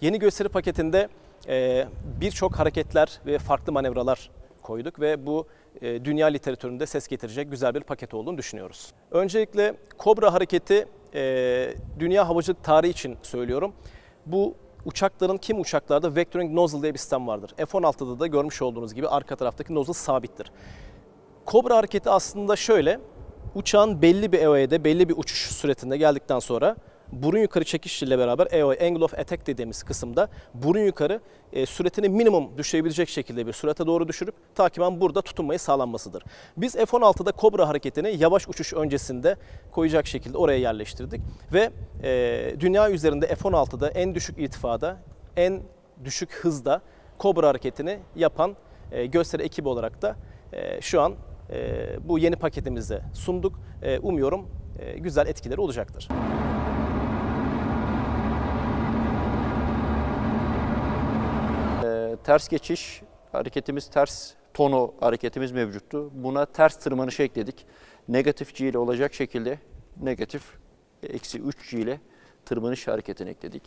Yeni gösteri paketinde birçok hareketler ve farklı manevralar koyduk ve bu dünya literatüründe ses getirecek güzel bir paket olduğunu düşünüyoruz. Öncelikle Kobra hareketi dünya havacılık tarihi için söylüyorum. Bu uçakların kimi uçaklarda vectoring nozzle diye bir sistem vardır. F-16'da da görmüş olduğunuz gibi arka taraftaki nozzle sabittir. Kobra hareketi aslında şöyle, uçağın belli bir EOE'de, belli bir uçuş süretinde geldikten sonra burun yukarı çekişle beraber EOE, angle of attack dediğimiz kısımda burun yukarı süretini minimum düşürebilecek şekilde bir sürete doğru düşürüp takiben burada tutunmayı sağlanmasıdır. Biz F-16'da Kobra hareketini yavaş uçuş öncesinde koyacak şekilde oraya yerleştirdik ve dünya üzerinde F-16'da en düşük irtifada, en düşük hızda Kobra hareketini yapan gösteri ekibi olarak da şu an bu yeni paketimizde sunduk. Umuyorum güzel etkileri olacaktır. Ters geçiş hareketimiz, ters tono hareketimiz mevcuttu. Buna ters tırmanışı ekledik. Negatif G ile olacak şekilde negatif eksi 3 G ile tırmanış hareketini ekledik.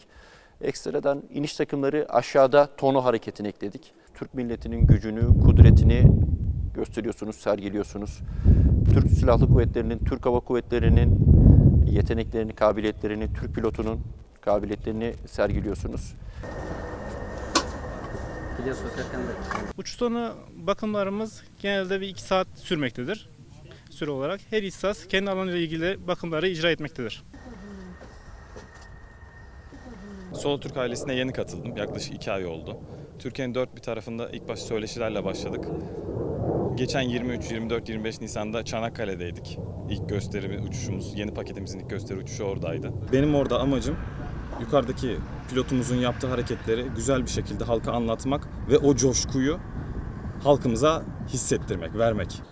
Ekstradan iniş takımları aşağıda tono hareketini ekledik. Türk milletinin gücünü, kudretini gösteriyorsunuz, sergiliyorsunuz. Türk Silahlı Kuvvetleri'nin, Türk Hava Kuvvetleri'nin yeteneklerini, kabiliyetlerini, Türk pilotunun kabiliyetlerini sergiliyorsunuz. Uçuş sonu bakımlarımız genelde bir 2 saat sürmektedir. Süre olarak her ihsas kendi alanıyla ilgili bakımları icra etmektedir. Solotürk ailesine yeni katıldım. Yaklaşık 2 ay oldu. Türkiye'nin dört bir tarafında ilk başta söyleşilerle başladık. Geçen 23, 24, 25 Nisan'da Çanakkale'deydik. İlk gösterimiz, uçuşumuz, yeni paketimizin ilk gösteri uçuşu oradaydı. Benim orada amacım yukarıdaki pilotumuzun yaptığı hareketleri güzel bir şekilde halka anlatmak ve o coşkuyu halkımıza hissettirmek, vermek.